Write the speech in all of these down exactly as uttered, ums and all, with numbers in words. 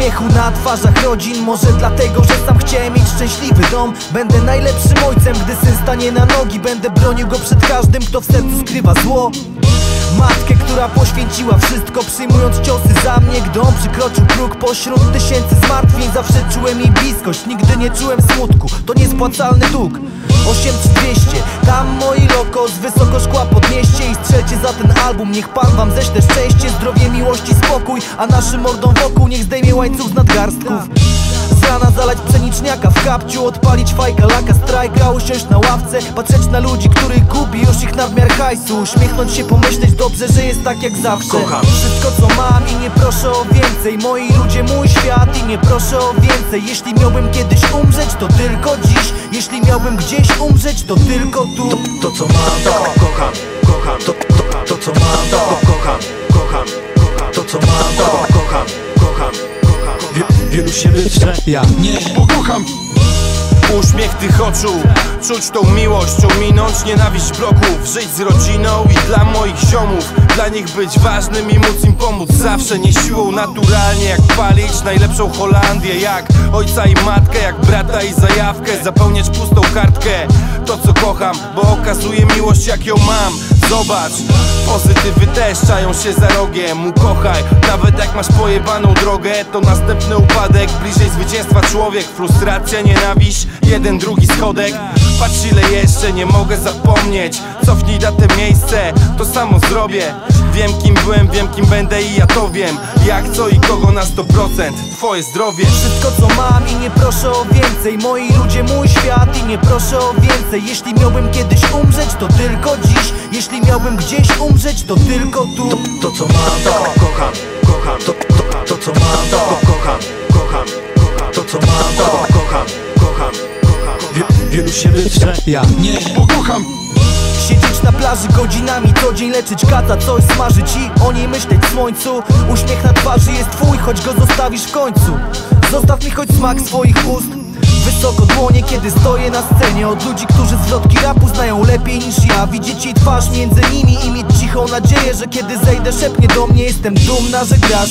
uśmiechu na twarzach rodzin. Może dlatego, że sam chciałem mieć szczęśliwy dom. Będę najlepszym ojcem, gdy syn stanie na nogi. Będę bronił go przed każdym, kto w sercu skrywa zło. Matkę, która poświęciła wszystko, przyjmując ciosy za mnie, gdy on przekroczył próg. Pośród tysięcy zmartwień zawsze czułem jej bliskość. Nigdy nie czułem smutku, to niespłacalny dług. Osiem czy dwieście, tam moi loko, z wysoko szkła podnieście i strzelcie za ten album. Niech Pan wam ześle szczęście, zdrowie, miłość i spokój, a naszym mordą wokół niech zdejmie łańcuch z nadgarstków. Z rana zalać pszeniczniaka w kapciu, odpalić fajka, laka, strajka, usiąść na ławce, patrzeć na ludzi, których gubi już ich nadmiar hajsu, uśmiechnąć się, pomyśleć dobrze, że jest tak jak zawsze. Kocham wszystko, co mam i nie proszę o więcej. Moi ludzie, mój świat i nie proszę o więcej. Jeśli miałbym kiedyś umrzeć, to tylko dziś. Jeśli miałbym gdzieś umrzeć, to tylko tu. To, to co mam, to kocham, kocham. To, to, to, to co mam, to kocham, kocham, kocham. To co mam, to kocham, kocham, kocham. Wie, wielu się wytrze, ja nie, bo kocham. Uśmiech tych oczu, czuć tą miłość, ominąć nienawiść bloków. Żyć z rodziną i dla moich ziomów, dla nich być ważnym i móc im pomóc. Zawsze nie siłą, naturalnie, jak palić najlepszą Holandię. Jak ojca i matkę, jak brata i zajawkę. Zapełniać pustą kartkę, to co kocham, bo okazuje miłość jak ją mam. Zobacz, pozytywy też czają się za rogiem. Ukochaj, nawet jak masz pojebaną drogę. To następny upadek, bliżej zwycięstwa człowiek. Frustracja, nienawiść, jeden, drugi schodek. Patrz ile jeszcze, nie mogę zapomnieć. Cofnij datę, miejsce, to samo zrobię. Wiem kim byłem, wiem kim będę i ja to wiem. Jak, co i kogo na sto procent, twoje zdrowie. Wszystko co mam i nie proszę o więcej. Moi ludzie, mój świat i nie proszę o więcej. Jeśli miałbym kiedyś umrzeć, to tylko dziś. Jeśli miałbym gdzieś umrzeć, to tylko tu. To, to co mam, to kocham, kocham. To, to, to co mam, to kocham, kocham, kocham. To co mam, to kocham, kocham, kocham. Wie, wielu się wytrze, ja nie, bo kocham. Siedzieć na plaży godzinami co dzień, leczyć kata, coś smażyć i o niej myśleć w słońcu. Uśmiech na twarzy jest twój, choć go zostawisz w końcu. Zostaw mi choć smak swoich ust. Wysoko dłonie, kiedy stoję na scenie. Od ludzi, którzy zwrotki rapu znają lepiej niż ja. Widzieć jej twarz między nimi i mieć cichą nadzieję, że kiedy zejdę szepnie do mnie: jestem dumna, że grasz.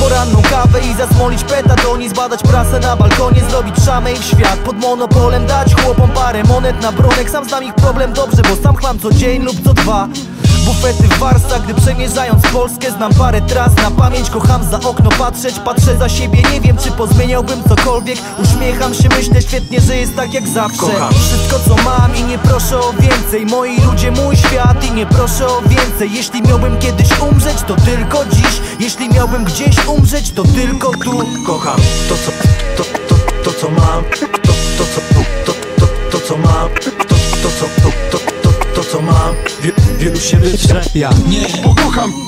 Poranną kawę i zasmolić petadoni. Zbadać prasę na balkonie, zrobić szamę i w świat. Pod monopolem dać chłopom parę monet na bronek. Sam znam ich problem dobrze, bo sam chlam co dzień lub co dwa. Bufety w Warsach, gdy przemierzając Polskę. Znam parę tras na pamięć, kocham za okno patrzeć. Patrzę za siebie, nie wiem czy pozmieniałbym cokolwiek. Uśmiecham się, myślę świetnie, że jest tak jak zawsze. Kocham wszystko co mam i nie proszę o więcej. Moi ludzie, mój świat i nie proszę o więcej. Jeśli miałbym kiedyś umrzeć, to tylko dziś. Jeśli miałbym gdzieś umrzeć, to tylko tu. Kocham to co, to, to, to, to co mam. To, to co, to, to, to, to co mam. To, to co, to, to, to, to co mam. Wie, wielu się wytrze, ja nie, bo kocham.